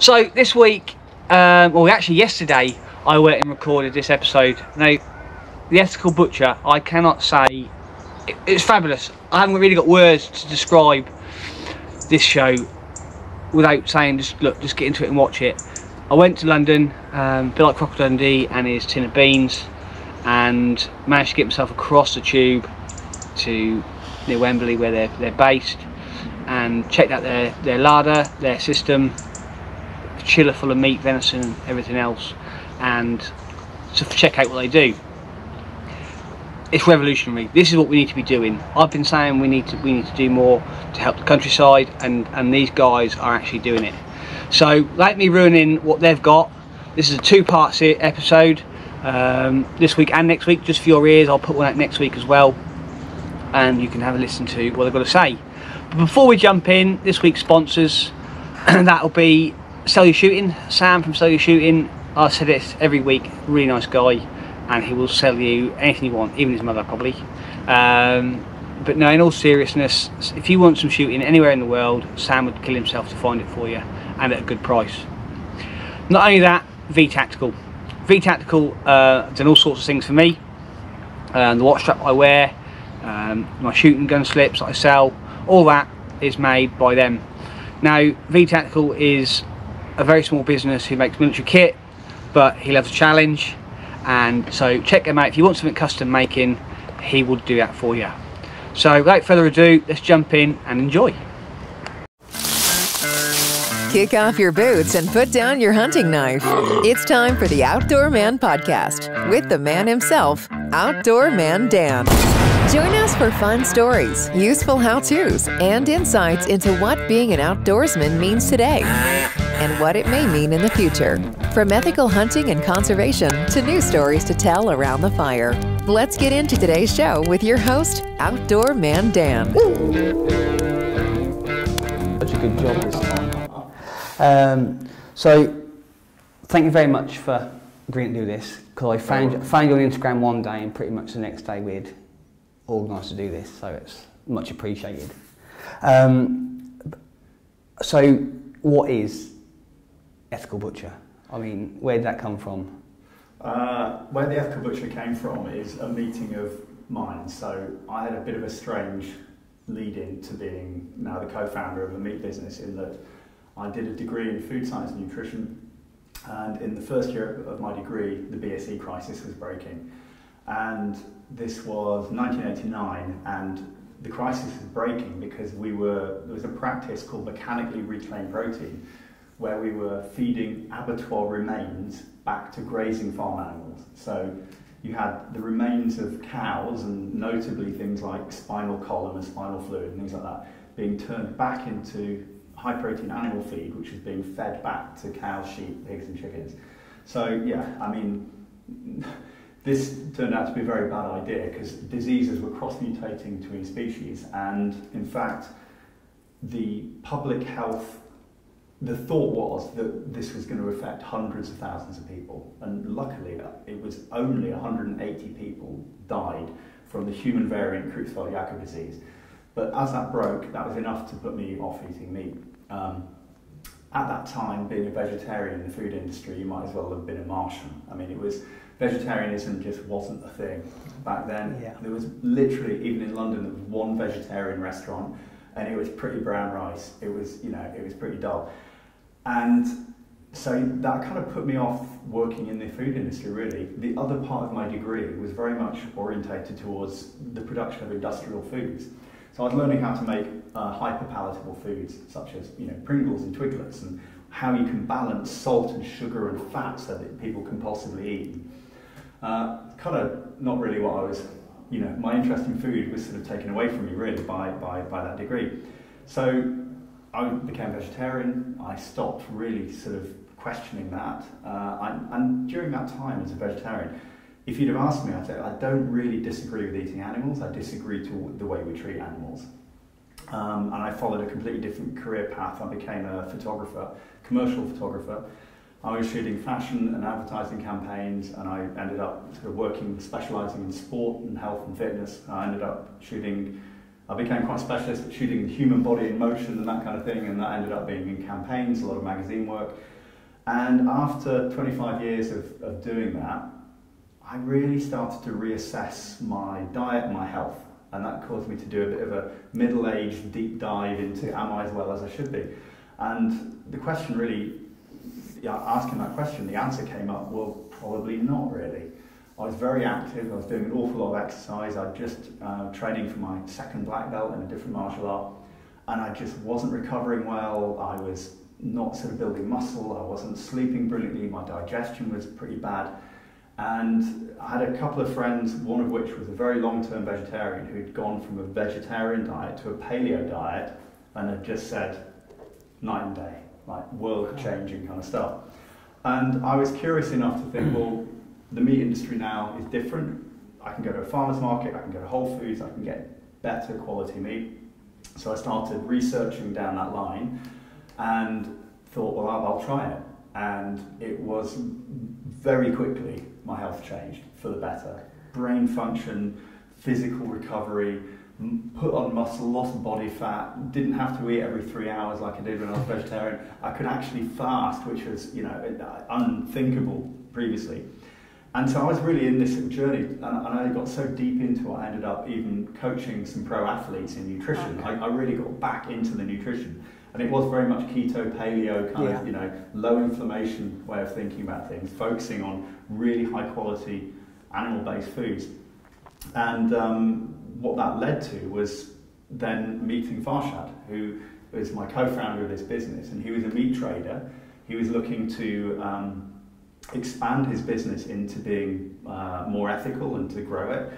So this week, well actually yesterday, I went and recorded this episode. Now, The Ethical Butcher, I cannot say, it's fabulous. I haven't really got words to describe this show without saying just get into it and watch it. I went to London, bit like Crocodile Dundee and his tin of beans, and managed to get myself across the tube to near Wembley where they're based, and checked out their larder, their system, a chiller full of meat, venison and everything else, and to check out what they do. It's revolutionary. This is what we need to be doing. I've been saying we need to do more to help the countryside, and these guys are actually doing it. So without me ruining what they've got, this is a two-part episode, this week and next week, just for your ears. I'll put one out next week as well, and you can have a listen to what they've got to say. But before we jump in, this week's sponsors, and that'll be Sell Your Shooting. Sam from Sell Your Shooting, I said it every week, really nice guy, and he will sell you anything you want, even his mother probably. But no, in all seriousness, if you want some shooting anywhere in the world, Sam would kill himself to find it for you, and at a good price. Not only that, V Tactical. V Tactical done all sorts of things for me. The watch strap I wear, my shooting gun slips that I sell, all that is made by them. Now, V Tactical is a very small business who makes military kit, but he loves a challenge. And so check him out. If you want something custom making, he will do that for you. So without further ado, let's jump in and enjoy. Kick off your boots and put down your hunting knife. It's time for the Outdoor Man Podcast with the man himself, Outdoor Man Dan. Join us for fun stories, useful how-tos, and insights into what being an outdoorsman means today and what it may mean in the future. From ethical hunting and conservation to new stories to tell around the fire. Let's get into today's show with your host, Outdoor Man Dan. Such a good job this time. So thank you very much for agreeing to do this, because I found you on Instagram one day and pretty much the next day we'd organised to do this, so it's much appreciated. So what is Ethical Butcher? I mean, where did that come from? Where the Ethical Butcher came from is a meeting of mine. So I had a bit of a strange lead-in to being now the co-founder of a meat business, in that I did a degree in food science and nutrition, and in the first year of my degree the BSE crisis was breaking. And this was 1989, and the crisis was breaking because there was a practice called mechanically reclaimed protein, where we were feeding abattoir remains back to grazing farm animals. So you had the remains of cows, and notably things like spinal column and spinal fluid and things like that, being turned back into high protein animal feed, which was being fed back to cows, sheep, pigs and chickens. So yeah, I mean, this turned out to be a very bad idea because diseases were cross-mutating between species, and in fact the public health, the thought was that this was going to affect hundreds of thousands of people, and luckily it was only 180 people died from the human variant Creutzfeldt-Jakob disease. But as that broke, that was enough to put me off eating meat. At that time, being a vegetarian in the food industry, you might as well have been a Martian. I mean, it was, vegetarianism just wasn't a thing back then. Yeah. There was literally, even in London, there was one vegetarian restaurant, and it was pretty brown rice. It was, you know, it was pretty dull. And so that kind of put me off working in the food industry, really. The other part of my degree was very much orientated towards the production of industrial foods. So I was learning how to make hyper-palatable foods, such as, you know, Pringles and Twiglets, and how you can balance salt and sugar and fat so that people can possibly eat. Kind of not really what I was, you know, my interest in food was sort of taken away from me, really, by that degree. So I became vegetarian. I stopped really sort of questioning that. And during that time as a vegetarian, if you'd have asked me, I'd say I don't really disagree with eating animals. I disagree to the way we treat animals. And I followed a completely different career path. I became a photographer, commercial photographer. I was shooting fashion and advertising campaigns, and I ended up sort of specialising in sport and health and fitness. I ended up shooting I became quite specialist at shooting the human body in motion and that kind of thing, and that ended up being in campaigns, a lot of magazine work. And after 25 years of doing that, I really started to reassess my diet and my health, and that caused me to do a bit of a middle-aged deep dive into am I as well as I should be? And the question really, asking that question, the answer came up, well, probably not really. I was very active, I was doing an awful lot of exercise, I'd just training for my second black belt in a different martial art, and I just wasn't recovering well, I was not sort of building muscle, I wasn't sleeping brilliantly, my digestion was pretty bad, and I had a couple of friends, one of which was a very long-term vegetarian who'd gone from a vegetarian diet to a paleo diet, and had just said, night and day, like world-changing kind of stuff. And I was curious enough to think, well, the meat industry now is different. I can go to a farmer's market, I can go to Whole Foods, I can get better quality meat. So I started researching down that line and thought, well, I'll try it. And it was very quickly my health changed for the better. Brain function, physical recovery, put on muscle, lost body fat, didn't have to eat every 3 hours like I did when I was vegetarian. I could actually fast, which was, you know, unthinkable previously. And so I was really in this journey, and I got so deep into it, I ended up even coaching some pro athletes in nutrition. Okay. I really got back into the nutrition, and it was very much keto, paleo, kind of, you know, low inflammation way of thinking about things, focusing on really high quality animal-based foods. And what that led to was then meeting Farshad, who is my co-founder of this business, and he was a meat trader. He was looking to expand his business into being more ethical and to grow it.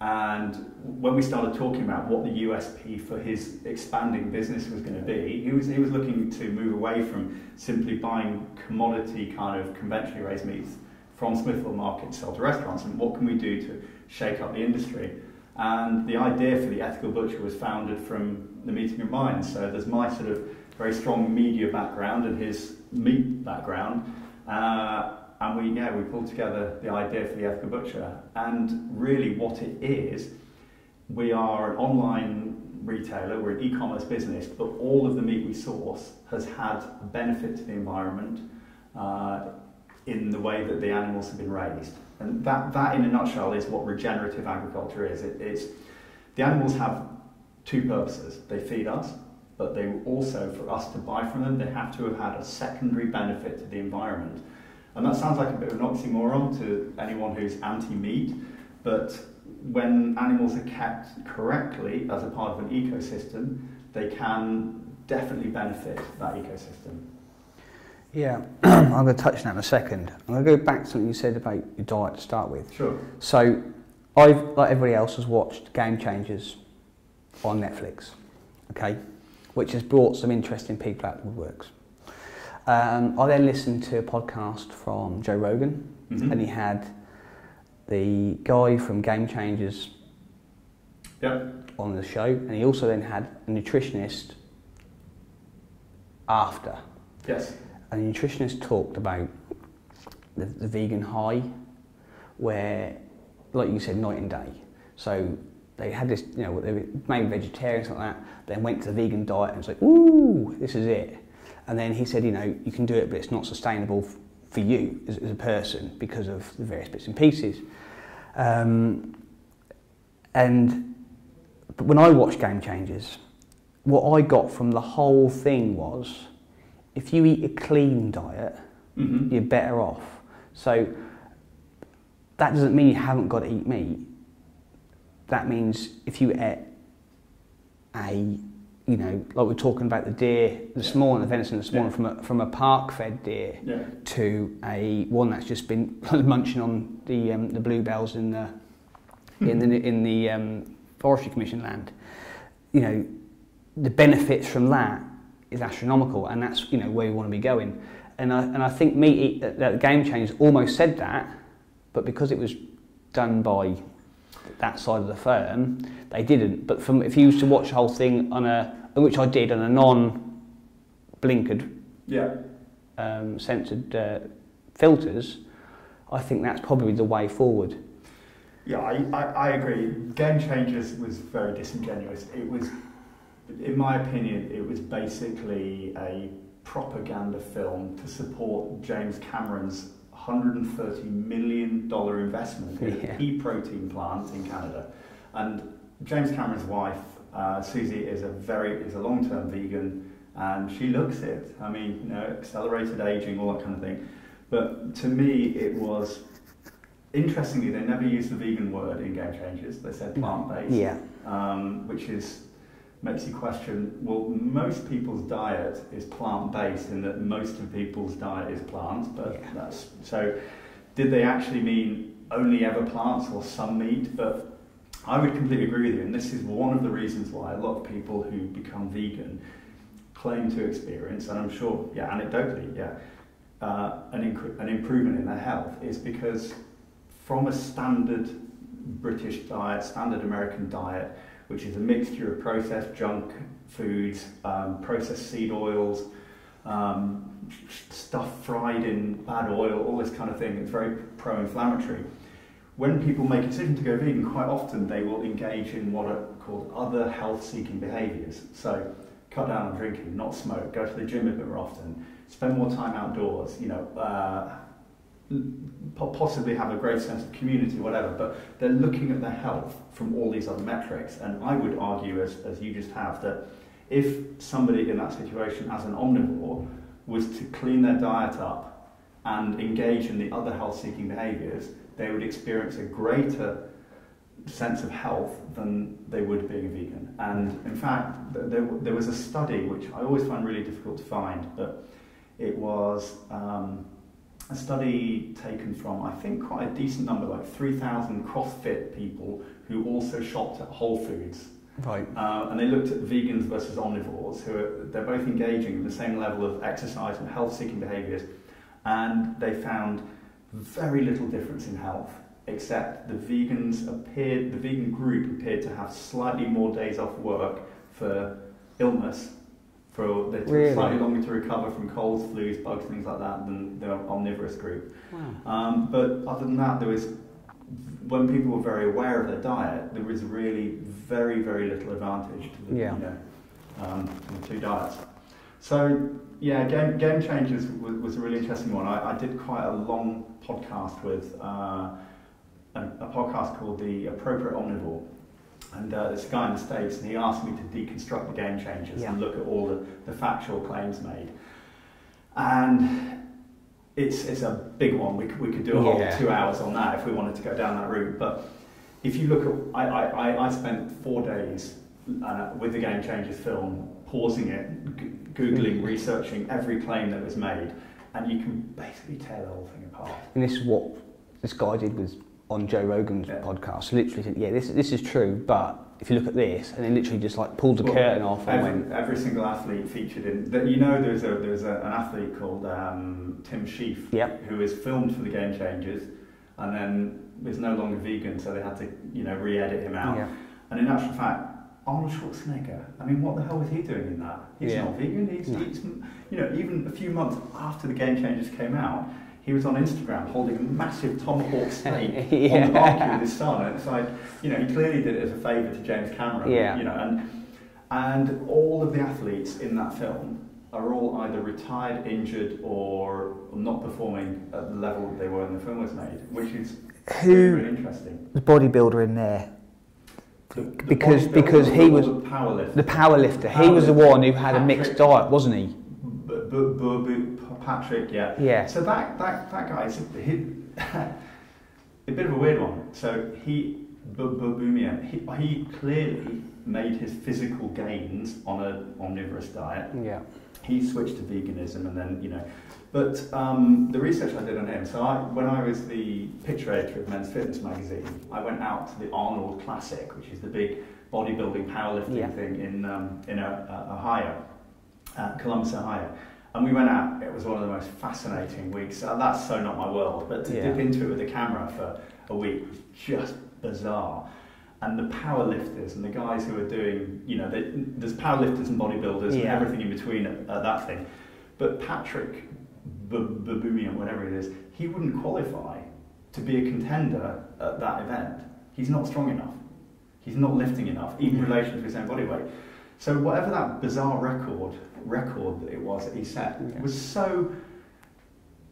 And when we started talking about what the USP for his expanding business was going to be, he was looking to move away from simply buying commodity kind of conventionally raised meats from Smithfield Market to sell to restaurants, and what can we do to shake up the industry. And the idea for The Ethical Butcher was founded from the meeting of minds. So there's my sort of very strong media background and his meat background. And we pulled together the idea for The Ethical Butcher. And really what it is, we are an online retailer, we're an e-commerce business, but all of the meat we source has had a benefit to the environment in the way that the animals have been raised. And that in a nutshell is what regenerative agriculture is. It's the animals have two purposes. They feed us, but they also, for us to buy from them, they have to have had a secondary benefit to the environment. And that sounds like a bit of an oxymoron to anyone who's anti-meat, but when animals are kept correctly as a part of an ecosystem, they can definitely benefit that ecosystem. Yeah, I'm going to touch on that in a second. I'm going to go back to something you said about your diet to start with. Sure. So, I've, like everybody else, has watched Game Changers on Netflix, okay, which has brought some interesting people out of the woodworks. I then listened to a podcast from Joe Rogan, and he had the guy from Game Changers on the show, and he also then had a nutritionist after. Yes. And the nutritionist talked about the vegan high, where, like you said, night and day. So they had this, you know, they were mainly vegetarians like that, then went to the vegan diet and was like, ooh, this is it. And then he said, you know, you can do it, but it's not sustainable for you as a person because of the various bits and pieces. But when I watched Game Changers, what I got from the whole thing was, if you eat a clean diet, you're better off. So that doesn't mean you haven't got to eat meat. That means if you ate a, you know, like we're talking about the deer this morning, the venison this morning, from a park-fed deer to a one that's just been munching on the bluebells in the Forestry Commission land. You know, the benefits from that is astronomical, and that's, you know, where you want to be going. And I think meat that Game Changers almost said that, but because it was done by that side of the firm, they didn't. But if you used to watch the whole thing on a, which I did on a non-blinkered, censored filters, I think that's probably the way forward. Yeah, I agree. Game Changers was very disingenuous. It was, in my opinion, it was basically a propaganda film to support James Cameron's $130 million investment in a pea protein plant in Canada. And James Cameron's wife, Susie, is a long-term vegan, and she looks it. I mean, you know, accelerated aging, all that kind of thing. But to me, it was... Interestingly, they never used the vegan word in Game Changers. They said plant-based, which is makes you question, well, most people's diet is plant-based in that most of people's diet is plant, but that's... So did they actually mean only ever plants or some meat? But I would completely agree with you, and this is one of the reasons why a lot of people who become vegan claim to experience, and I'm sure, anecdotally, an improvement in their health, is because from a standard British diet, standard American diet, which is a mixture of processed junk foods, processed seed oils, stuff fried in bad oil, all this kind of thing, it's very pro-inflammatory. When people make a decision to go vegan, quite often they will engage in what are called other health-seeking behaviours. So cut down on drinking, not smoke, go to the gym a bit more often, spend more time outdoors, you know, possibly have a great sense of community, whatever, but they're looking at their health from all these other metrics. And I would argue, as you just have, that if somebody in that situation as an omnivore was to clean their diet up and engage in the other health-seeking behaviours, they would experience a greater sense of health than they would being a vegan. And in fact, there was a study, which I always find really difficult to find, but it was... a study taken from, I think, quite a decent number, like 3,000 CrossFit people who also shopped at Whole Foods. Right. And they looked at vegans versus omnivores, they're both engaging in the same level of exercise and health-seeking behaviours, and they found very little difference in health, except the vegan group appeared to have slightly more days off work for illness. They took slightly longer to recover from colds, flus, bugs, things like that than the omnivorous group. Wow. But other than that, when people were very aware of their diet, there was really very, very little advantage to the two diets. So yeah, Game Changers was a really interesting one. I did quite a long podcast with a podcast called The Appropriate Omnivore. And this guy in the States, and he asked me to deconstruct the Game Changers and look at all the factual claims made. And it's a big one. We could do a whole 2 hours on that if we wanted to go down that route. But if you look at, I spent 4 days with the Game Changers film, pausing it, Googling, researching every claim that was made. And you can basically tear the whole thing apart. And this is what this guy did was... on Joe Rogan's podcast, literally said, this is true, but if you look at this, and then literally just like pulled the curtain off and went... Every single athlete featured in... You know, there was an athlete called Tim Sheaf, who was filmed for the Game Changers, and then was no longer vegan, so they had to, you know, re-edit him out. Yeah. And in actual fact, Arnold Schwarzenegger, I mean, what the hell was he doing in that? He's not vegan, he's... You know, even a few months after the Game Changers came out, he was on Instagram holding a massive Tom Hawk steak on the barbecue with his son. And it's like, you know, he clearly did it as a favour to James Cameron. Yeah. You know, and all of the athletes in that film are all either retired, injured, or not performing at the level that they were when the film was made, which is really interesting. The bodybuilder in there. Because he was the powerlifter. He was the one who had a mixed diet, wasn't he? Patrick, So that guy is a bit of a weird one. So he clearly made his physical gains on an omnivorous diet. Yeah. He switched to veganism and then, you know. But the research I did on him, so when I was the picture editor of Men's Fitness magazine, I went out to the Arnold Classic, which is the big bodybuilding powerlifting thing in Ohio, Columbus, Ohio. And we went out, it was one of the most fascinating weeks. That's so not my world, but to dip into it with a camera for a week was just bizarre. And the powerlifters and the guys who are doing, you know, there's powerlifters and bodybuilders and everything in between at that thing. But Patrick Baboumian, whatever it is, he wouldn't qualify to be a contender at that event. he's not strong enough. He's not lifting enough in relation to his own body weight. So whatever that bizarre record that it was that he set was so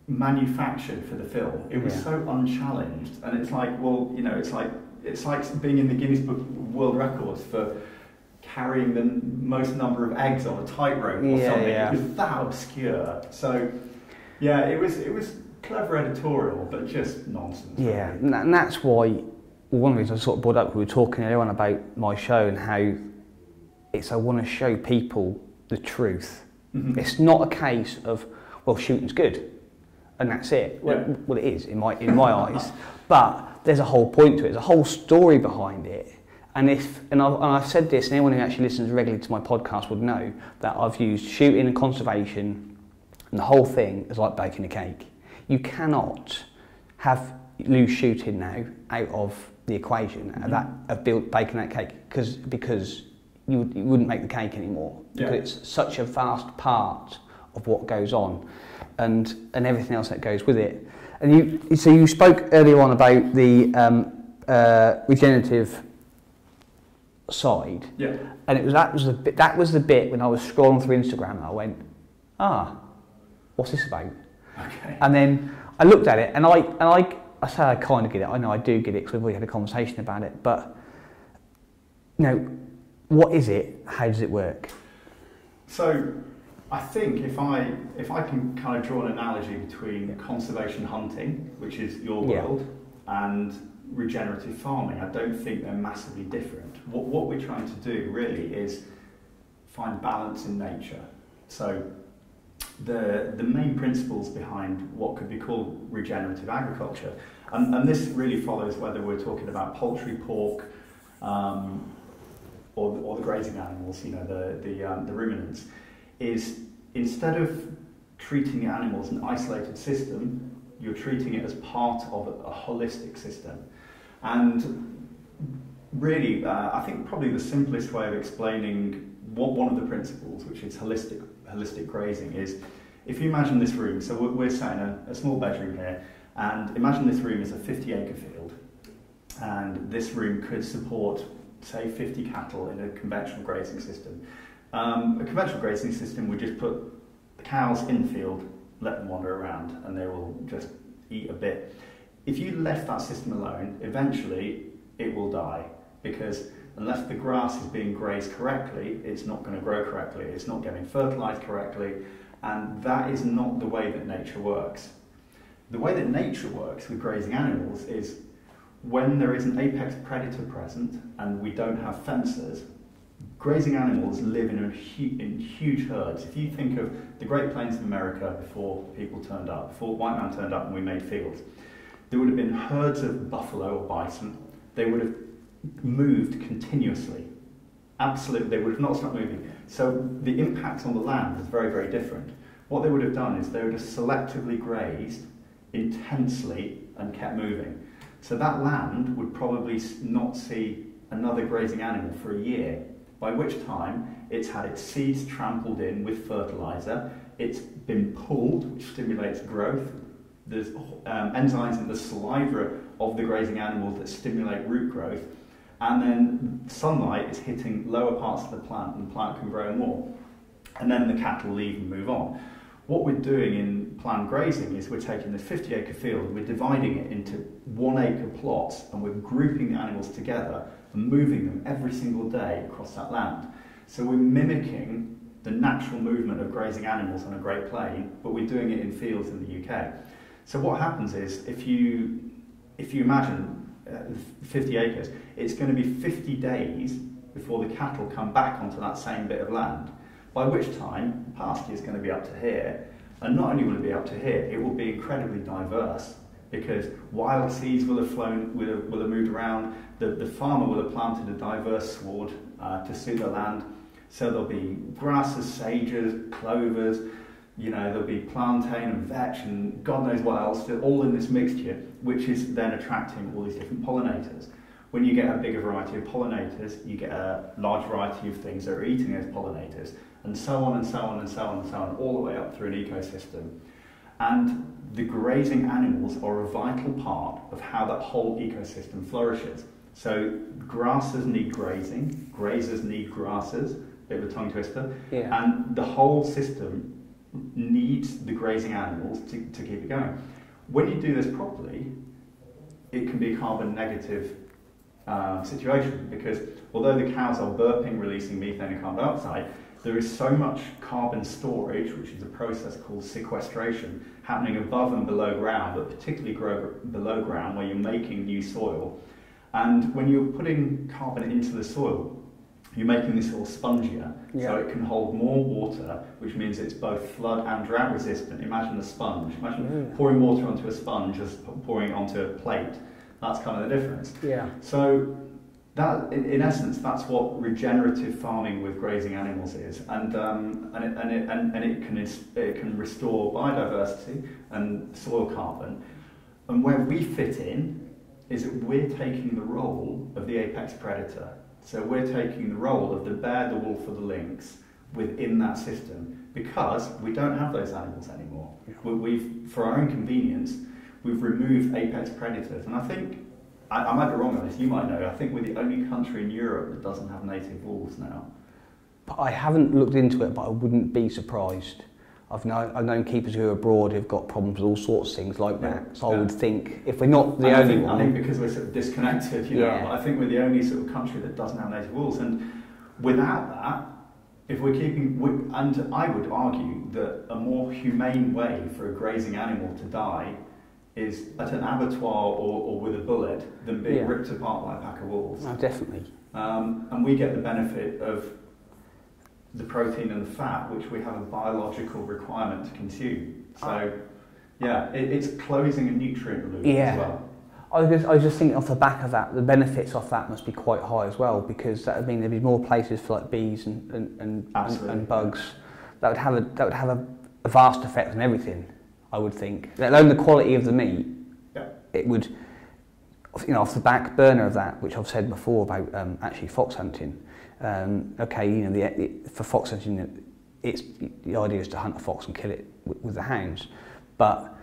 manufactured for the film. It was so unchallenged, and it's like, well, you know, it's like being in the Guinness Book World Records for carrying the most number of eggs on a tightrope or something. It was that obscure. So yeah, it was clever editorial, but just nonsense. Yeah, really. And that's why one of the reasons I sort of brought up, we were talking earlier on about my show and how I want to show people the truth. Mm-hmm. It's not a case of, well, shooting's good and that's it. Yeah. Well, it is in my eyes, but there's a whole point to it. There's a whole story behind it. And I've said this, and anyone who actually listens regularly to my podcast would know that I've used shooting and conservation and the whole thing as like baking a cake. You cannot lose shooting now out of the equation of baking that cake, because you wouldn't make the cake anymore. Yeah. Because it's such a vast part of what goes on, and everything else that goes with it. And so you spoke earlier on about the regenerative side, and that was the bit when I was scrolling through Instagram and I went, what's this about? Okay. And then I looked at it, and I say I kind of get it. I know I do get it because we've already had a conversation about it. But you know, what is it? How does it work? So I think if I can kind of draw an analogy between conservation hunting, which is your world, and regenerative farming, I don't think they're massively different. What we're trying to do really is find balance in nature. So the main principles behind what could be called regenerative agriculture, and this really follows whether we're talking about poultry, pork, or the grazing animals, you know, the ruminants, is instead of treating animals in an isolated system, you're treating it as part of a holistic system. And really, I think probably the simplest way of explaining one of the principles, which is holistic grazing, is if you imagine this room. So we're sat in a small bedroom here, and imagine this room is a 50-acre field, and this room could support, say, 50 cattle in a conventional grazing system. A conventional grazing system would just put the cows in the field, let them wander around, and they will just eat a bit. If you left that system alone, eventually it will die, because unless the grass is being grazed correctly, it's not going to grow correctly, it's not getting fertilized correctly, and that is not the way that nature works. The way that nature works with grazing animals is when there is an apex predator present and we don't have fences, grazing animals live in huge herds. If you think of the Great Plains of America before people turned up, before white man turned up and we made fields, there would have been herds of buffalo or bison. They would have moved continuously. Absolutely, they would have not stopped moving. So the impact on the land is very, very different. What they would have done is they would have selectively grazed intensely and kept moving. So that land would probably not see another grazing animal for a year, by which time it's had its seeds trampled in with fertilizer, it's been pulled, which stimulates growth. There's enzymes in the saliva of the grazing animals that stimulate root growth, and then sunlight is hitting lower parts of the plant, and the plant can grow more. And then the cattle leave and move on. What we're doing in planned grazing is we're taking this 50-acre field, we're dividing it into 1-acre plots, and we're grouping the animals together and moving them every single day across that land. So we're mimicking the natural movement of grazing animals on a Great Plain, but we're doing it in fields in the UK. So what happens is, if you imagine 50 acres, it's going to be 50 days before the cattle come back onto that same bit of land, by which time pasture is going to be up to here, and not only will it be up to here, it will be incredibly diverse, because wild seeds will have flown, will have moved around, the farmer will have planted a diverse sward to suit the land, so there'll be grasses, sages, clovers, you know, there'll be plantain and vetch and God knows what else, all in this mixture, which is then attracting all these different pollinators. When you get a bigger variety of pollinators, you get a large variety of things that are eating those pollinators, and so on and so on and so on and so on, all the way up through an ecosystem. And the grazing animals are a vital part of how that whole ecosystem flourishes. So grasses need grazing, grazers need grasses, bit of a tongue twister, yeah. And the whole system needs the grazing animals to keep it going. When you do this properly, it can be a carbon negative situation, because although the cows are burping, releasing methane and carbon dioxide, there is so much carbon storage, which is a process called sequestration, happening above and below ground, but particularly below ground where you're making new soil. And when you're putting carbon into the soil, you're making the soil spongier, yeah. So it can hold more water, which means it's both flood and drought resistant. Imagine a sponge. Imagine pouring water onto a sponge as pouring it onto a plate. That's kind of the difference. Yeah. So that, in essence, that's what regenerative farming with grazing animals is, and it can restore biodiversity and soil carbon. And where we fit in is that we're taking the role of the apex predator. So we're taking the role of the bear, the wolf, or the lynx within that system, because we don't have those animals anymore. Yeah. We've, for our own convenience, we've removed apex predators. And I think, I might be wrong on this, you might know, I think we're the only country in Europe that doesn't have native wolves now. I haven't looked into it, but I wouldn't be surprised. I've known keepers who are abroad who've got problems with all sorts of things like that. So I would think, if we're not the only one... I think because we're sort of disconnected, you know, I think we're the only sort of country that doesn't have native wolves. And without that, if we're keeping... And I would argue that a more humane way for a grazing animal to die is at an abattoir or with a bullet than being ripped apart by a pack of wolves. Oh, definitely. And we get the benefit of the protein and the fat, which we have a biological requirement to consume. So, yeah, it's closing a nutrient loop as well. I was just thinking off the back of that, the benefits off that must be quite high as well, because that would mean there'd be more places for like bees and bugs. That would have a vast effect on everything, I would think. Let alone the quality of the meat. Yeah. It would, you know, off the back burner of that, which I've said before about actually fox hunting. You know, for fox hunting, the idea is to hunt a fox and kill it with the hounds, but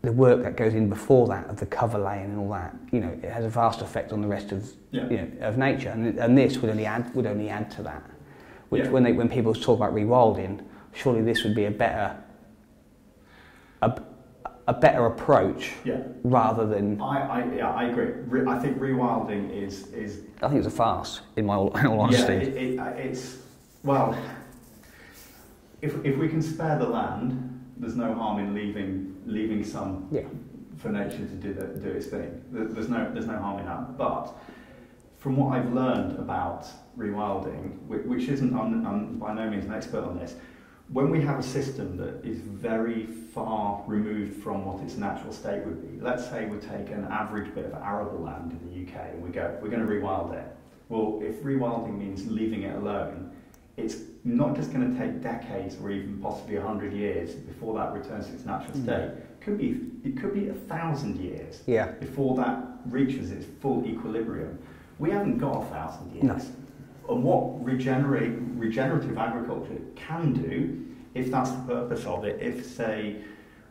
the work that goes in before that, of the cover laying and all that, you know, it has a vast effect on the rest of you know, of nature, and this would only add to that. Which when people talk about rewilding, surely this would be a better approach, rather than... I agree. I think rewilding is... I think it's a farce, in all honesty. Yeah, it's... Well, if we can spare the land, there's no harm in leaving some for nature to do its thing. There's no harm in that. But from what I've learned about rewilding, which isn't... I'm by no means an expert on this. When we have a system that is very far removed from what its natural state would be, let's say we take an average bit of arable land in the UK and we go, we're going to rewild it. Well, if rewilding means leaving it alone, it's not just going to take decades or even possibly 100 years before that returns to its natural state. It could be 1,000 years before that reaches its full equilibrium. We haven't got 1,000 years. No. And what regenerative agriculture can do, if that's the purpose of it, if, say,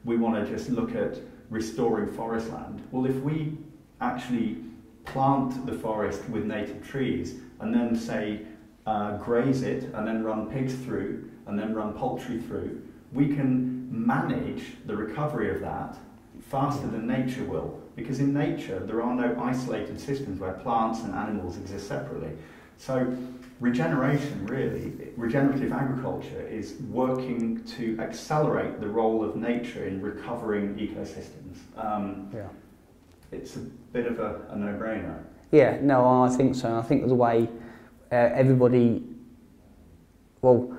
we want to just look at restoring forest land, well, if we actually plant the forest with native trees and then, say, graze it and then run pigs through and then run poultry through, we can manage the recovery of that faster than nature will. Because in nature, there are no isolated systems where plants and animals exist separately. So regeneration, really, regenerative agriculture is working to accelerate the role of nature in recovering ecosystems. It's a bit of a no-brainer. Yeah, no, I think so. I think the way everybody, well,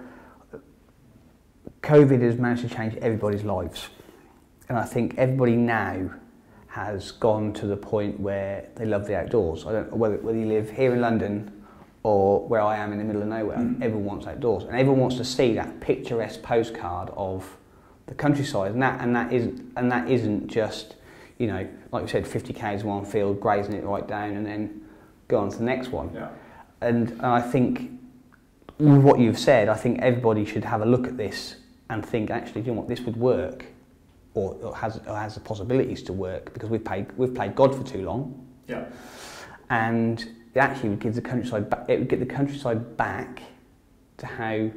COVID has managed to change everybody's lives. And I think everybody now has gone to the point where they love the outdoors. I don't know whether you live here in London or where I am in the middle of nowhere, everyone wants outdoors, and everyone wants to see that picturesque postcard of the countryside, and that isn't just, you know, like we said, 50 k's one field, grazing it right down, and then go on to the next one. Yeah. And I think with what you've said, I think everybody should have a look at this and think, actually, do you know what, this would work, or has the possibilities to work, because we've played God for too long. Yeah. and it actually would give the countryside back, it would get the countryside back to how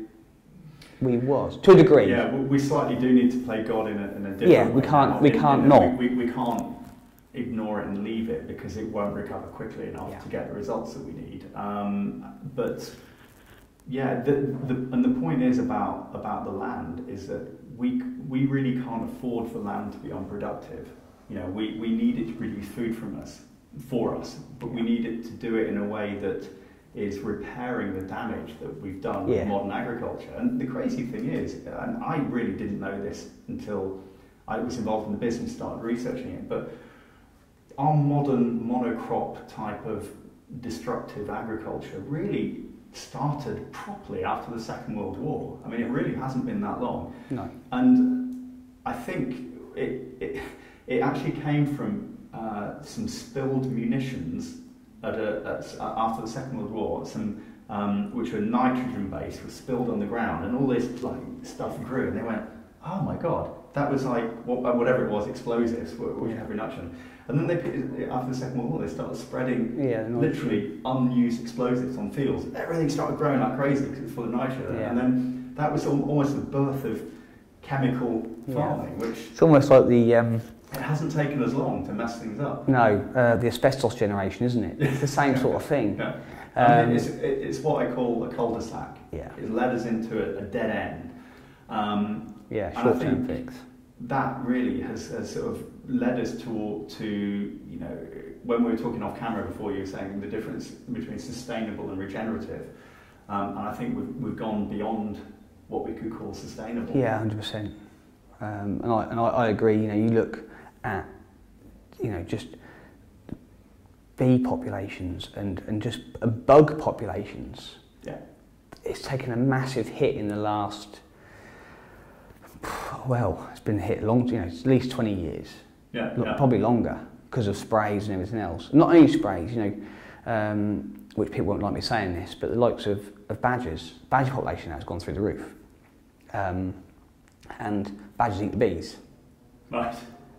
we was, to a degree. Yeah, we slightly do need to play God in a different way. Yeah, we can't ignore it and leave it, because it won't recover quickly enough to get the results that we need. But yeah, and the point is about the land is that we really can't afford for land to be unproductive. You know, we need it to produce food for us, but we need it to do it in a way that is repairing the damage that we've done with modern agriculture. And the crazy thing is, and I really didn't know this until I was involved in the business, started researching it, but our modern monocrop type of destructive agriculture really started properly after the Second World War. I mean, it really hasn't been that long. No. And I think it actually came from some spilled munitions after the Second World War, some which were nitrogen-based, were spilled on the ground, and all this like stuff grew, and they went, oh my God, that was like whatever it was, explosives, which have reduction. And then they, after the Second World War, they started spreading literally unused explosives on fields. Everything started growing like crazy because it's full of nitrogen, and then that was almost the birth of chemical farming, which it's almost like the. It hasn't taken us long to mess things up. No, the asbestos generation, isn't it? It's the same sort of thing. Yeah. I mean, it's what I call a cul-de-sac. Yeah. It led us into a dead end. Short-term fix. That really has sort of led us to, you know, when we were talking off camera before, you were saying the difference between sustainable and regenerative. And I think we've gone beyond what we could call sustainable. Yeah, 100%. And I agree, you know, you look at, you know, just bee populations and just bug populations. Yeah. It's taken a massive hit in the last, well, it's been hit long, you know, at least 20 years. Yeah. Probably longer, because of sprays and everything else. Not only sprays, you know, which people won't like me saying this, but the likes of badgers. Badger population has gone through the roof. And badgers eat the bees. Right.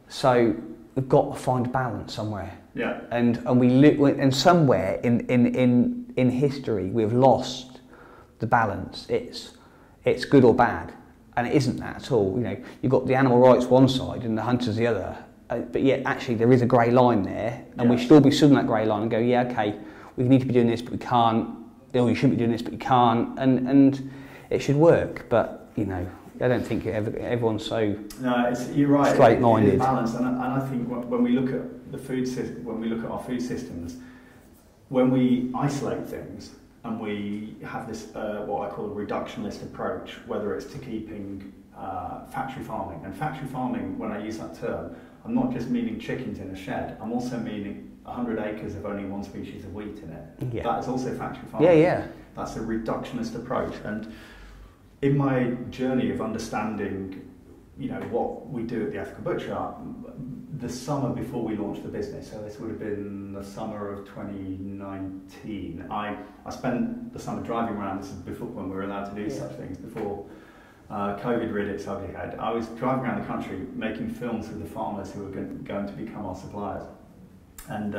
So we've got to find a balance somewhere. Yeah. And somewhere in history we've lost the balance. It's good or bad, and it isn't that at all. You know, you've got the animal rights one side and the hunters the other, but yet actually there is a grey line there, and we should all be studying that grey line and go, yeah, okay, we need to be doing this, but we can't. Or you shouldn't be doing this, but you can't. And it should work, but you know. I don't think everyone's so you're right. Straight-minded. Balanced, and I think when we look at the food system, when we look at our food systems, when we isolate things and we have this what I call a reductionist approach, whether it's to keeping factory farming, and factory farming, when I use that term, I'm not just meaning chickens in a shed. I'm also meaning 100 acres of only one species of wheat in it. Yeah. That is also factory farming. Yeah, yeah. That's a reductionist approach, and. In my journey of understanding, you know, what we do at The Ethical Butcher, the summer before we launched the business, so this would have been the summer of 2019, I spent the summer driving around, this is before when we were allowed to do such things, before COVID reared its ugly head. I was driving around the country making films with the farmers who were going to become our suppliers. And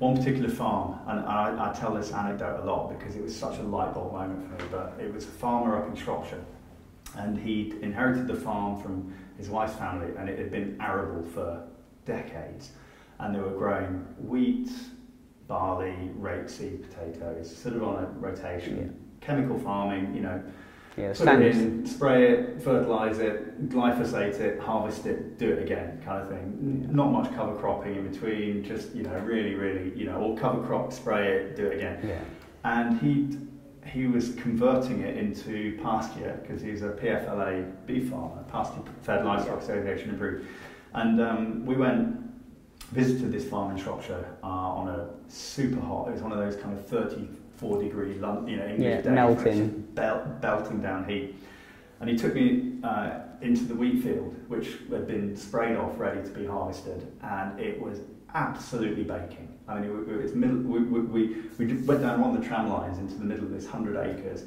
one particular farm, and I tell this anecdote a lot because it was such a light bulb moment for me, but it was a farmer up in Shropshire, and he inherited the farm from his wife's family, and it had been arable for decades, and they were growing wheat, barley, rapeseed, potatoes, sort of on a rotation. Yeah. Chemical farming, you know, put it in, spray it, fertilise it, glyphosate it, harvest it, do it again, kind of thing. Yeah. Not much cover cropping in between, just, you know, really, really, you know, all cover crop, spray it, do it again. Yeah. And he was converting it into pasture, because he's a PFLA beef farmer, pasture fed livestock association approved. And we visited this farm in Shropshire on a super hot, it was one of those kind of 34-degree, you know, English day, melting, belting down heat, and he took me into the wheat field, which had been sprayed off, ready to be harvested, and it was absolutely baking. I mean, we went down one of the tram lines into the middle of this 100 acres,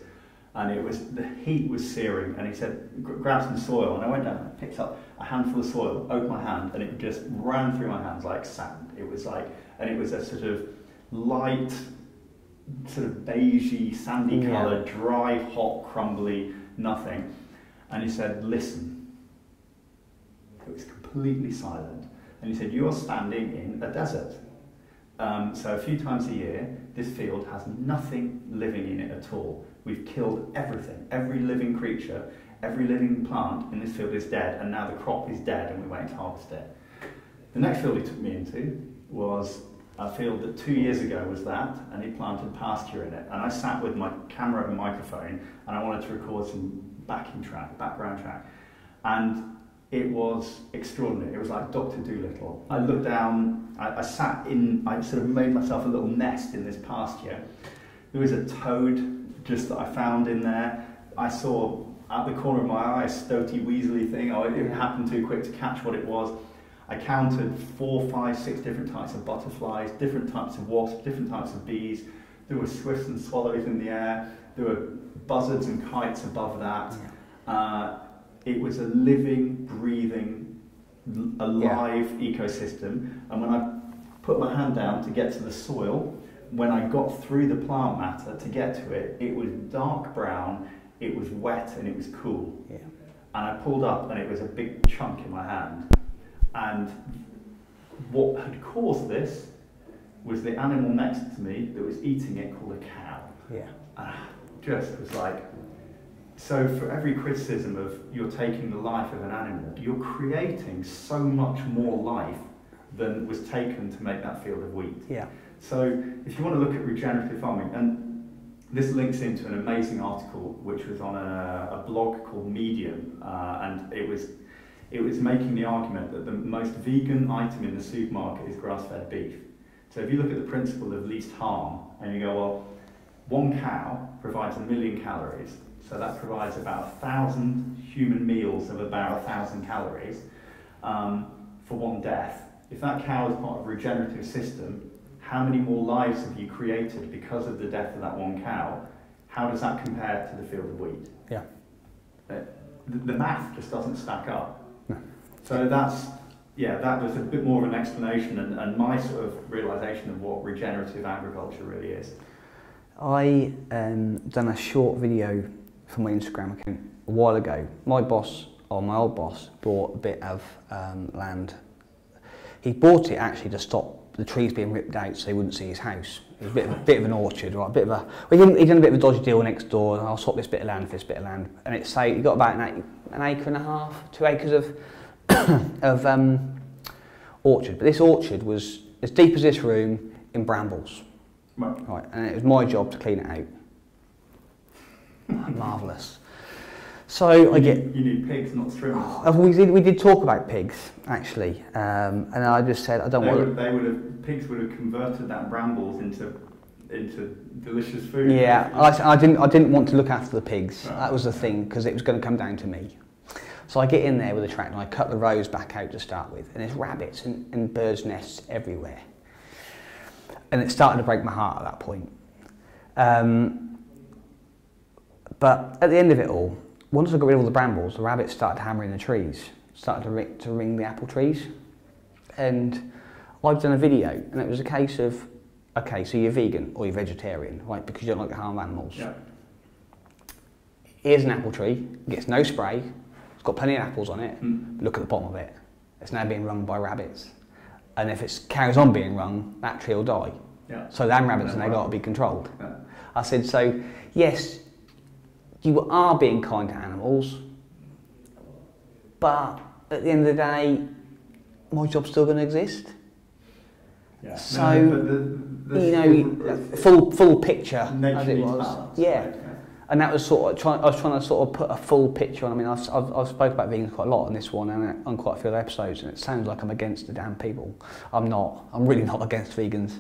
and it was the heat was searing. And he said, "Grab some soil," and I went down and picked up a handful of soil, opened my hand, and it just ran through my hands like sand. It was like, and it was a sort of light, sort of beigey, sandy colour, dry, hot, crumbly, nothing. And he said, listen. It was completely silent. And he said, you are standing in a desert. So a few times a year, this field has nothing living in it at all. We've killed everything, every living creature, every living plant in this field is dead, and now the crop is dead and we're waiting to harvest it. The next field he took me into was a field that 2 years ago was that, and he planted pasture in it. And I sat with my camera and microphone, and I wanted to record some background track. And it was extraordinary. It was like Dr. Dolittle. I looked down, I sat in, I sort of made myself a little nest in this pasture. There was a toad just that I found in there. I saw out the corner of my eye a stoaty, weaselly thing. Oh, it happened too quick to catch what it was. I counted 4, 5, 6 different types of butterflies, different types of wasps, different types of bees. There were swifts and swallows in the air. There were buzzards and kites above that. It was a living, breathing, alive ecosystem. And when I put my hand down to get to the soil, when I got through the plant matter to get to it, it was dark brown, it was wet, and it was cool. And I pulled up and it was a big chunk in my hand. And what had caused this was the animal next to me that was eating it, called a cow. And I just was like, so for every criticism of you're taking the life of an animal, you're creating so much more life than was taken to make that field of wheat. So if you want to look at regenerative farming, and this links into an amazing article which was on a blog called Medium, and it was making the argument that the most vegan item in the supermarket is grass-fed beef. So if you look at the principle of least harm, and you go, well, one cow provides 1 million calories, so that provides about 1,000 human meals of about 1,000 calories for one death. If that cow is part of a regenerative system, how many more lives have you created because of the death of that one cow? How does that compare to the field of wheat? The math just doesn't stack up. So that's, that was a bit more of an explanation and my sort of realisation of what regenerative agriculture really is. I done a short video for my Instagram account a while ago. My old boss, bought a bit of land. He bought it actually to stop the trees being ripped out so he wouldn't see his house. It was a bit of an orchard, right? He'd done a bit of a dodgy deal next door, and I'll swap this bit of land for this bit of land. And it's say he got about an acre and a half, 2 acres of orchard, but this orchard was as deep as this room in brambles, right? And it was my job to clean it out. Marvellous. So you need pigs, not shrimps. Oh, we did talk about pigs actually, and I just said I don't want. Pigs would have converted that brambles into delicious food. I didn't want to look after the pigs. That was the thing, because it was going to come down to me. So I get in there with a tractor and I cut the rows back out to start with, and there's rabbits and birds' nests everywhere. And it started to break my heart at that point. But at the end of it all, once I got rid of all the brambles, the rabbits started hammering the trees, started to ring the apple trees. And I've done a video, and it was a case of, okay, so you're vegan or you're vegetarian, right? Because you don't like the harm of animals. Here's an apple tree, gets no spray, it's got plenty of apples on it, but look at the bottom of it. It's now being rung by rabbits. And if it carries on being rung, that tree will die. So them rabbits, and they've got to be controlled. I said, so yes, you are being kind to animals, but at the end of the day, my job's still going to exist. So, full picture as it was. And that was sort of, I was trying to sort of put a full picture on. I mean, I've spoken about vegans quite a lot on this one and on quite a few other episodes, and it sounds like I'm against the damn people. I'm not. I'm really not against vegans.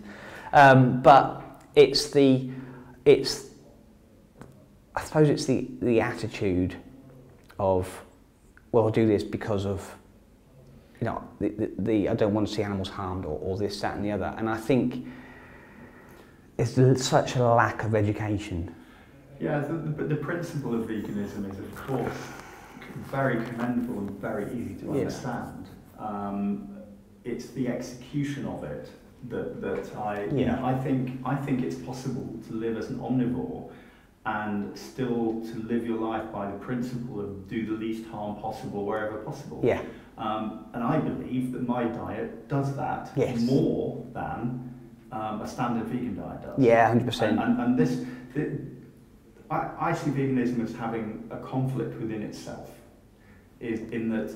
But I suppose it's the attitude of, well, I'll do this because of, you know, I don't want to see animals harmed or this, that and the other. And I think it's such a lack of education. But the principle of veganism is, of course, very commendable and very easy to understand. It's the execution of it that I you know, I think it's possible to live as an omnivore and still to live your life by the principle of do the least harm possible wherever possible. Yeah. And I believe that my diet does that more than a standard vegan diet does. Yeah, 100%. And this, I see veganism as having a conflict within itself, in that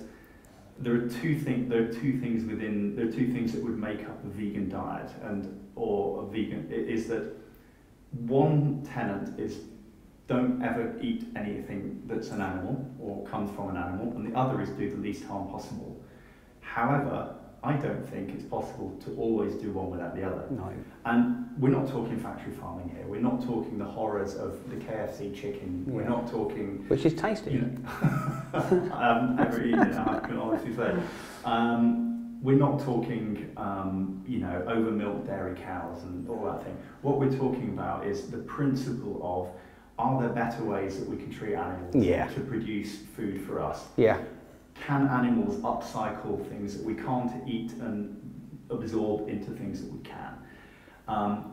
there are two things that would make up a vegan diet is that one tenet is don't ever eat anything that's an animal or comes from an animal, and the other is do the least harm possible. However, I don't think it's possible to always do one without the other. No. And we're not talking factory farming here. We're not talking the horrors of the KFC chicken. Yeah. We're not talking... Which is tasty. You know, I haven't ever eaten it, I can honestly say. We're not talking, you know, over-milked dairy cows and all that thing. What we're talking about is the principle of, are there better ways that we can treat animals to produce food for us? Yeah. Can animals upcycle things that we can't eat and absorb into things that we can?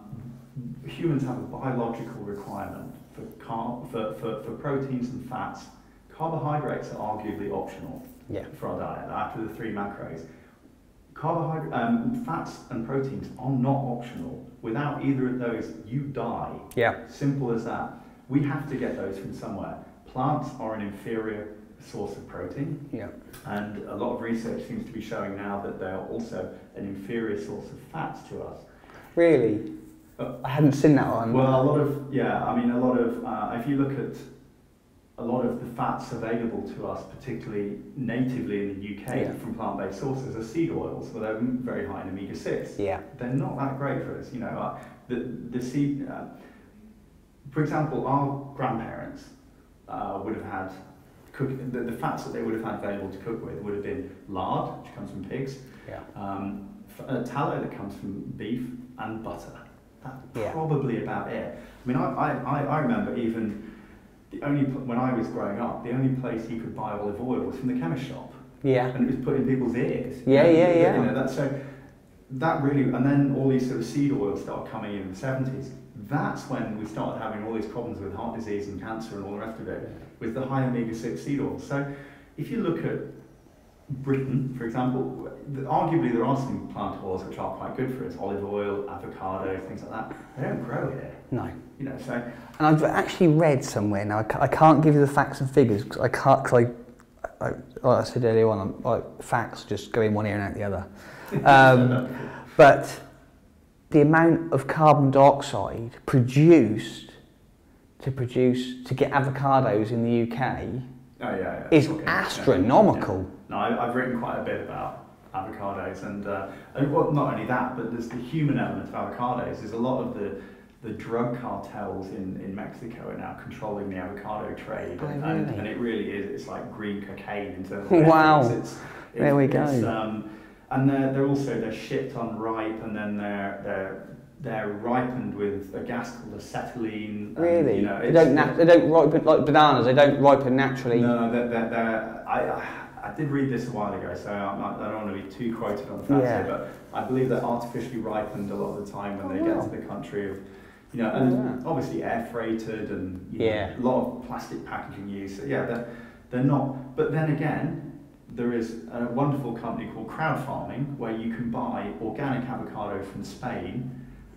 Humans have a biological requirement for proteins and fats. Carbohydrates are arguably optional for our diet after the three macros. Fats and proteins are not optional. Without either of those, you die. Yeah. Simple as that. We have to get those from somewhere. Plants are an inferior source of protein. Yeah. And a lot of research seems to be showing now that they are also an inferior source of fats to us. Really? I hadn't seen that one. Well, if you look at a lot of the fats available to us, particularly natively in the UK from plant-based sources, are seed oils, where they're very high in omega-6. Yeah. They're not that great for us, you know. The seed, for example, our grandparents would have had the fats that they would have had available to cook with would have been lard, which comes from pigs, tallow that comes from beef, and butter. That's probably about it. I mean, I remember even when I was growing up, the only place you could buy olive oil was from the chemist shop. Yeah. And it was put in people's ears. Yeah, you know, that really, and then all these sort of seed oils started coming in the 70s. That's when we started having all these problems with heart disease and cancer and all the rest of it, with the high omega-6 seed oils. So if you look at Britain, for example, arguably there are some plant oils which are quite good for us, olive oil, avocado, things like that. They don't grow here. No. You know, so... And I've actually read somewhere, now I can't give you the facts and figures, because I can't, like I said earlier on, facts just go in one ear and out the other. But the amount of carbon dioxide produced to get avocados in the UK is astronomical. Yeah. No, I've written quite a bit about avocados, and well, not only that, but there's the human element of avocados. There's a lot of the drug cartels in Mexico are now controlling the avocado trade, and it really is. It's like green cocaine in terms of there we go. And they're shipped unripe, and then they're ripened with a gas called acetylene. Really? You know, they don't ripen like bananas. They don't ripen naturally. No, I did read this a while ago, so I don't want to be too quoted on the facts here, but I believe they're artificially ripened a lot of the time when they get to the country of, you know, and obviously air freighted and you know, a lot of plastic packaging use. So yeah, they're not. But then again, there is a wonderful company called Crowd Farming where you can buy organic avocado from Spain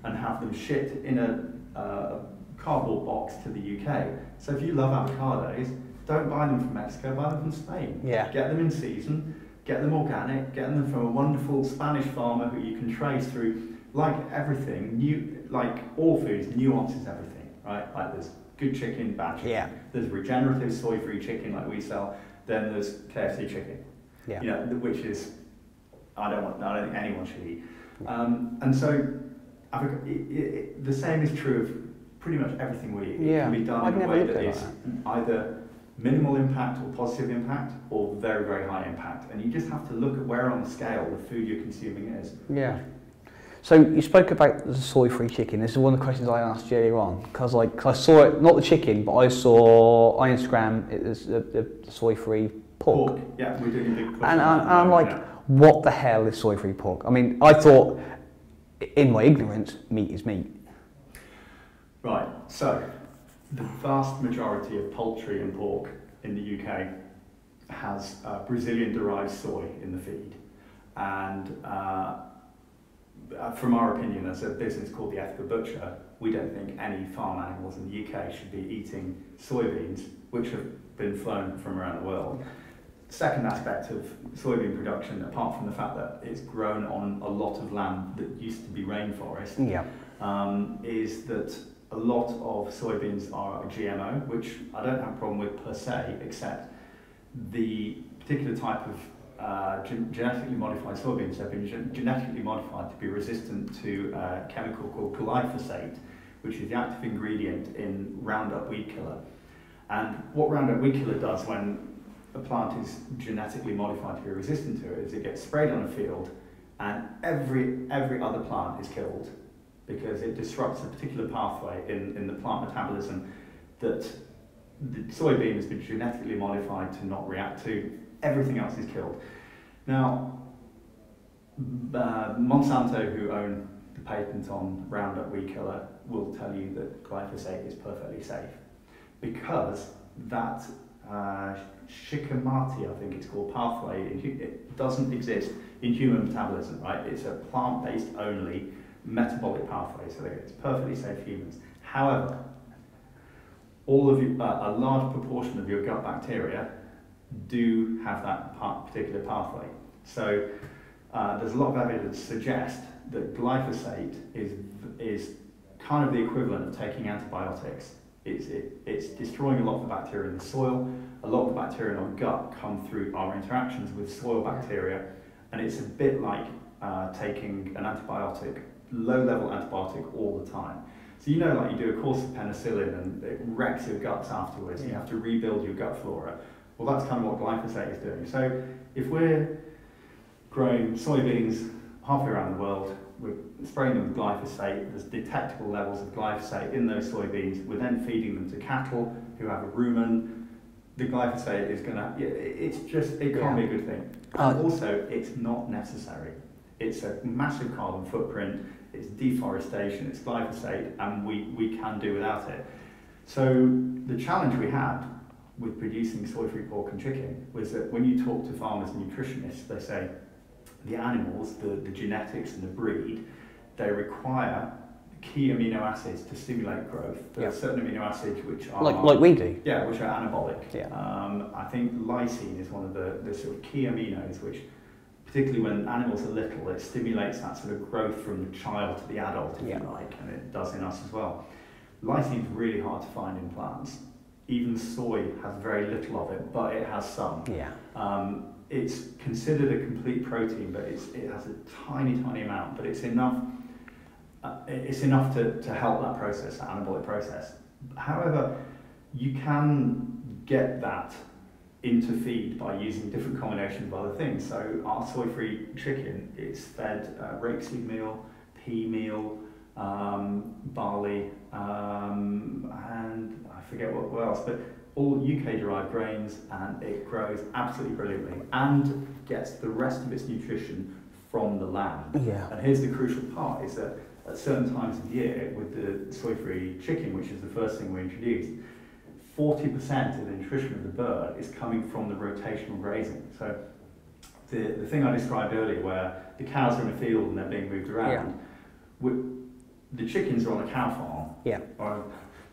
and have them shipped in a cardboard box to the UK. So if you love avocados, don't buy them from Mexico, buy them from Spain. Yeah. Get them in season, get them organic, get them from a wonderful Spanish farmer who you can trace through, like everything, like all foods, nuances everything, right? Like there's good chicken, bad chicken. Yeah. There's regenerative soy-free chicken like we sell. Then there's KFC chicken, you know, which is I don't think anyone should eat. And so the same is true of pretty much everything we eat. It can be done in a way that is either minimal impact or positive impact or very, very high impact. And you just have to look at where on the scale the food you're consuming is. Yeah. So you spoke about the soy-free chicken. This is one of the questions I asked you earlier on, because I saw it, not the chicken, but I saw on Instagram it was the soy-free pork. Yeah, we're doing big pork. And I'm like, what the hell is soy-free pork? I mean, I thought in my ignorance, meat is meat. Right, so the vast majority of poultry and pork in the UK has Brazilian-derived soy in the feed. And from our opinion, as a business called The Ethical Butcher, we don't think any farm animals in the UK should be eating soybeans, which have been flown from around the world. Second aspect of soybean production, apart from the fact that it's grown on a lot of land that used to be rainforest, yeah, is that a lot of soybeans are GMO, which I don't have a problem with per se, except the particular type of genetically modified soybeans have been genetically modified to be resistant to a chemical called glyphosate, which is the active ingredient in Roundup weed killer. And what Roundup weed killer does when a plant is genetically modified to be resistant to it is it gets sprayed on a field and every other plant is killed because it disrupts a particular pathway in the plant metabolism that the soybean has been genetically modified to not react to. Everything else is killed. Now, Monsanto, who own the patent on Roundup weed killer, will tell you that glyphosate is perfectly safe because that Shikimati, I think it's called, pathway, it doesn't exist in human metabolism, right? It's a plant-based only metabolic pathway, so it's perfectly safe for humans. However, all of you, a large proportion of your gut bacteria do have that particular pathway. So there's a lot of evidence to suggest that glyphosate is kind of the equivalent of taking antibiotics. It's destroying a lot of the bacteria in the soil. A lot of the bacteria in our gut come through our interactions with soil bacteria, and it's a bit like taking an antibiotic, low-level antibiotic, all the time. So you know, like you do a course of penicillin and it wrecks your guts afterwards, yeah, you have to rebuild your gut flora. Well, that's kind of what glyphosate is doing. So if we're growing soybeans halfway around the world, we're spraying them with glyphosate, there's detectable levels of glyphosate in those soybeans, we're then feeding them to cattle who have a rumen, the glyphosate is going to, it's just, it can't be a good thing. Also, it's not necessary. It's a massive carbon footprint, it's deforestation, it's glyphosate, and we can do without it. So the challenge we had with producing soy-free pork and chicken was that when you talk to farmers and nutritionists, they say the animals, the genetics and the breed, they require key amino acids to stimulate growth. There are certain amino acids which are like we do. Yeah, which are anabolic. Yeah. I think lysine is one of the sort of key aminos which, particularly when animals are little, it stimulates that sort of growth from the child to the adult, if you like, and it does in us as well. Lysine is really hard to find in plants. Even soy has very little of it, but it has some. Yeah. It's considered a complete protein, but it has a tiny amount, but it's enough. It's enough to help that process, that anabolic process. However, you can get that into feed by using different combinations of other things. So our soy-free chicken is fed rapeseed meal, pea meal, barley, and I forget what else, but all UK-derived grains, and it grows absolutely brilliantly and gets the rest of its nutrition from the land. Yeah. And here's the crucial part, is that at certain times of year, with the soy-free chicken, which is the first thing we introduced, 40% of the nutrition of the bird is coming from the rotational grazing. So the thing I described earlier where the cows are in a field and they're being moved around, the chickens are on a cow farm, or a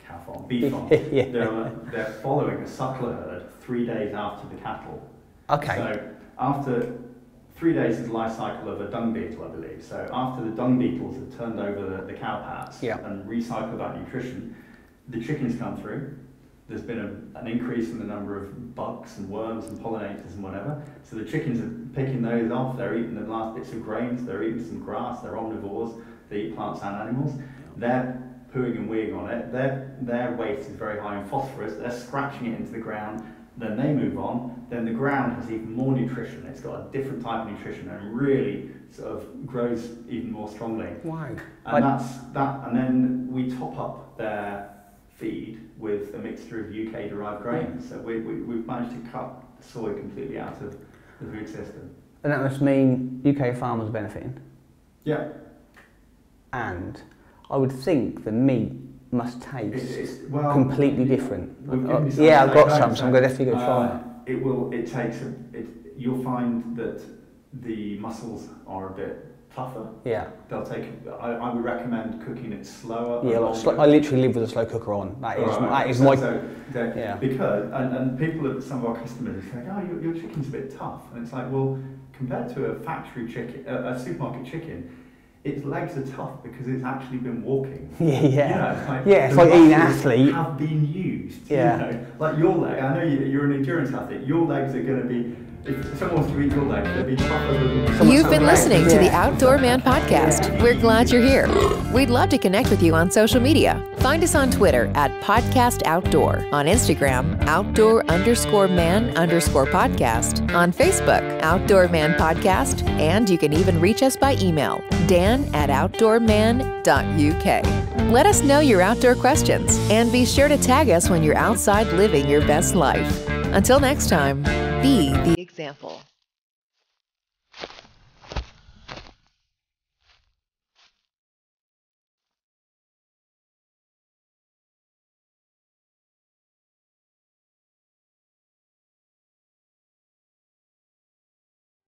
cow farm, bee farm. They're following a suckler herd 3 days after the cattle. Okay. So after 3 days is the life cycle of a dung beetle, I believe. So after the dung beetles have turned over the cow pats and recycled that nutrition, the chickens come through. There's been an increase in the number of bugs and worms and pollinators and whatever. So the chickens are picking those off. They're eating the last bits of grains. They're eating some grass. They're omnivores. They eat plants and animals. They're pooing and weeing on it. Their weight is very high in phosphorus. They're scratching it into the ground. Then they move on, then the ground has even more nutrition. It's got a different type of nutrition and really sort of grows even more strongly. Wow. And that's that, and then we top up their feed with a mixture of UK derived grains. So we've managed to cut soy completely out of the food system. And that must mean UK farmers are benefiting? Yeah. and I would think the meat must taste completely different. Yeah, I've got some, so I'm going to definitely go try it. You'll find that the muscles are a bit tougher. Yeah. They'll take. I would recommend cooking it slower. Yeah, I literally live with a slow cooker on. That is my. Because and people, some of our customers, are saying, "Oh, your chicken's a bit tough," and it's like, well, compared to a factory chicken, a supermarket chicken, its legs are tough because it's actually been walking. It's like being an athlete. Have been used. Yeah. You know? Like your leg. I know you're an endurance athlete. Your legs are going to be. If someone wants to eat your leg, they'll be tougher than. You've been listening to the Outdoor Man Podcast. We're glad you're here. We'd love to connect with you on social media. Find us on Twitter @PodcastOutdoor, on Instagram @Outdoor_Man_Podcast, on Facebook Outdoor Man Podcast, and you can even reach us by email dan@outdoorman.uk. Let us know your outdoor questions, and be sure to tag us when you're outside living your best life. Until next time, be the example.